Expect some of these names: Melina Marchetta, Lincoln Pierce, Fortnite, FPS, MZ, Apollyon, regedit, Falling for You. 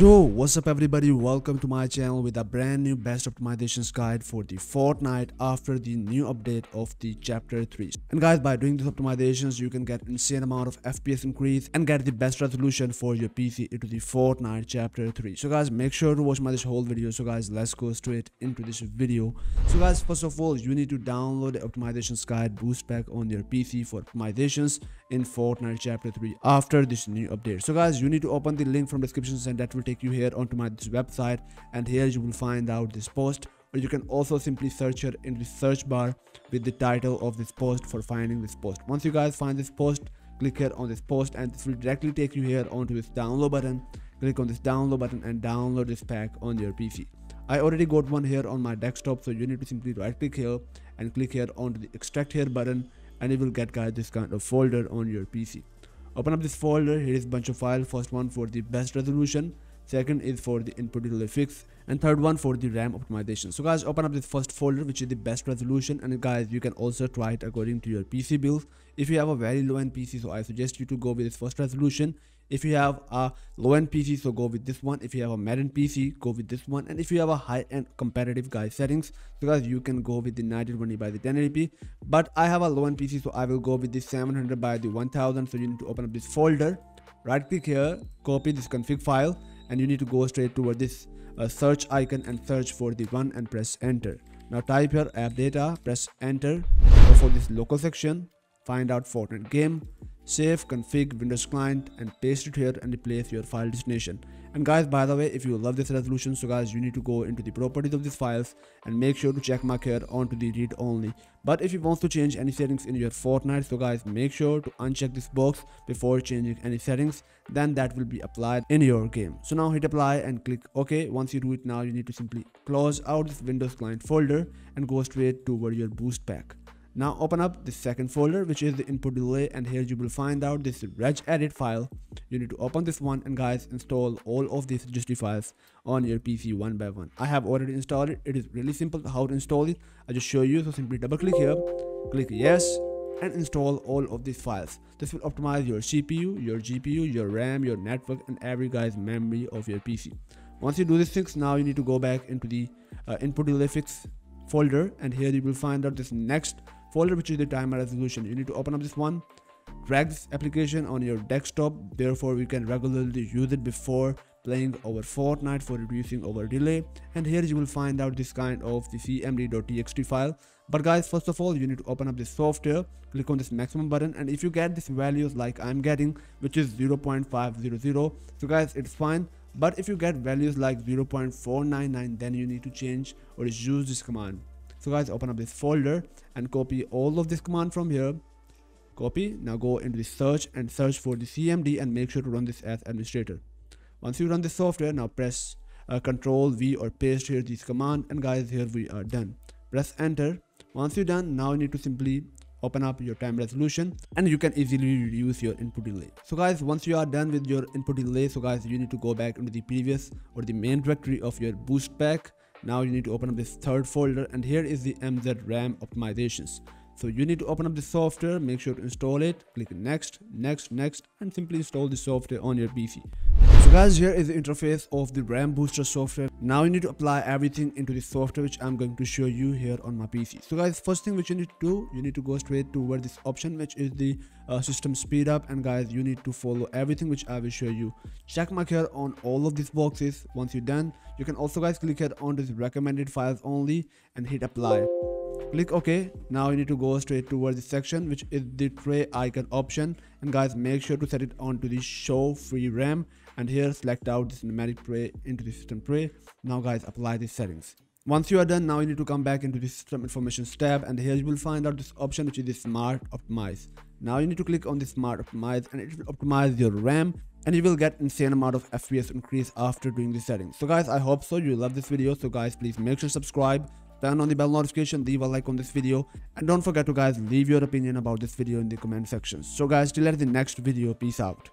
Yo, what's up everybody, welcome to my channel with a brand new best optimizations guide for the Fortnite after the new update of the chapter 3. And guys, by doing these optimizations you can get insane amount of FPS increase and get the best resolution for your PC into the Fortnite chapter 3. So guys, make sure to watch this whole video. So guys, let's go straight into this video. So guys, first of all you need to download the optimizations guide boost pack on your PC for optimizations in Fortnite chapter 3 after this new update. So guys, you need to open the link from descriptions and that will take you here onto this website, and here you will find out this post, or you can also simply search here in the search bar with the title of this post for finding this post. Once you guys find this post, click here on this post and this will directly take you here onto this download button. Click on this download button and download this pack on your PC. I already got one here on my desktop, so you need to simply right click here and click here onto the extract here button, and you will get guys this kind of folder on your PC. Open up this folder. Here is a bunch of files. First one for the best resolution, second is for the input delay fix, and third one for the RAM optimization. So guys, open up this first folder which is the best resolution, and guys you can also try it according to your PC build. If you have a very low-end PC, so I suggest you to go with this first resolution. If you have a low-end PC, so go with this one. If you have a mid-end PC, go with this one. And if you have a high-end competitive guys settings, so guys you can go with the 1920 by the 1080p, but I have a low-end PC, so I will go with the 700 by the 1000. So you need to open up this folder, right click here, copy this config file, and you need to go straight toward this search icon and search for the one and press enter. Now type here app data, press enter, go for this local section, find out Fortnite game, save config Windows client and paste it here and replace your file destination. And guys, by the way, if you love this resolution, so guys you need to go into the properties of these files and make sure to check mark here onto the read only. But if you want to change any settings in your Fortnite, so guys make sure to uncheck this box before changing any settings, then that will be applied in your game. So now hit apply and click OK. Once you do it, now you need to simply close out this Windows client folder and go straight toward your boost pack. Now open up the second folder which is the input delay, and here you will find out this regedit file. You need to open this one and guys install all of these registry files on your PC one by one. I have already installed it. It is really simple how to install it. I'll just show you. So simply double click here, click yes, and install all of these files. This will optimize your CPU, your GPU, your RAM, your network, and every guys memory of your PC. Once you do this fix, now you need to go back into the input delay fix folder, and here you will find out this next folder which is the timer resolution. You need to open up this one, drag this application on your desktop, therefore we can regularly use it before playing over Fortnite for reducing over delay. And here you will find out this kind of the cmd.txt file. But guys, first of all you need to open up this software, click on this maximum button, and if you get these values like I'm getting, which is 0.500, so guys it's fine. But if you get values like 0.499, then you need to change or use this command. So guys, open up this folder and copy all of this command from here. Copy. Now go into the search and search for the CMD and make sure to run this as administrator. Once you run this software, now press Ctrl V or paste here this command, and guys here we are done. Press enter. Once you're done, now you need to simply open up your time resolution and you can easily reduce your input delay. So guys, once you are done with your input delay, so guys you need to go back into the previous or the main directory of your boost pack. Now you need to open up this third folder, and here is the MZ RAM optimizations. So you need to open up the software, make sure to install it, click next, next, next, and simply install the software on your PC. So guys, here is the interface of the RAM booster software. Now you need to apply everything into the software which I'm going to show you here on my PC. So guys, first thing which you need to do, you need to go straight toward this option which is the system speed up, and guys you need to follow everything which I will show you. Check mark here on all of these boxes. Once you're done, you can also guys click here on this recommended files only and hit apply. Click OK. Now you need to go straight towards this section which is the tray icon option, and guys make sure to set it on to the show free RAM, and here select out this numeric tray into the system tray. Now guys apply these settings. Once you are done, now you need to come back into the system information tab, and here you will find out this option which is the smart optimize. Now you need to click on the smart optimize and it will optimize your RAM, and you will get insane amount of FPS increase after doing these settings. So guys, I hope so you love this video. So guys, please make sure to subscribe, turn on the bell notification, leave a like on this video, and don't forget to guys leave your opinion about this video in the comment section. So guys, till at the next video, peace out.